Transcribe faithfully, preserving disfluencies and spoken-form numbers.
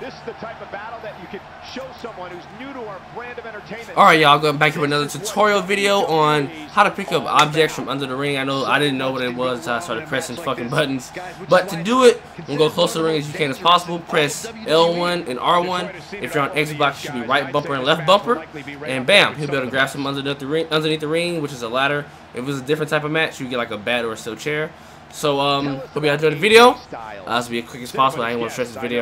This is the type of battle that you can show someone who's new to our brand of entertainment. Alright, y'all, going back to another tutorial video on how to pick up objects from under the ring. I know I didn't know what it was, so I started pressing fucking buttons. But to do it, you can go close to the ring as you can as possible. Press L one and R one. If you're on Xbox, you should be right bumper and left bumper. And bam, you'll be able to grab some underneath the ring, underneath the ring, which is a ladder. If it was a different type of match, you get like a bat or a steel chair. So, um, hope you enjoyed the video. Uh, this will be as quick as possible. I ain't want to stress this video.